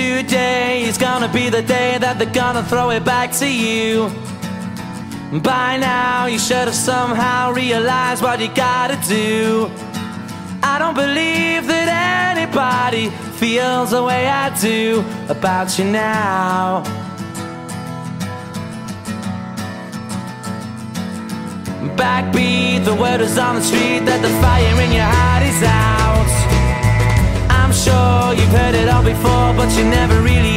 today is gonna be the day that they're gonna throw it back to you. By now you should have somehow realized what you gotta do. I don't believe that anybody feels the way I do about you now. Backbeat, the word is on the street that the fire in your heart is out. I'm sure you've heard it all before, but you never really